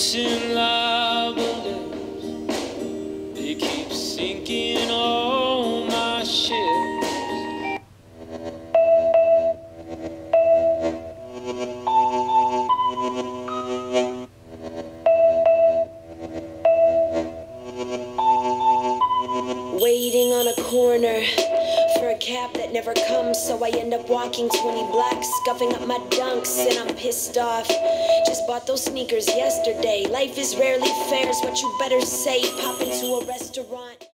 chasing liabilities, they keep sinking all my ships. Waiting on a corner for a cab that never comes, so I end up walking 20 blocks, scuffing up my dunks, and I'm pissed off. Just bought those sneakers yesterday. Life is rarely fair, is what you better say. Pop into a restaurant.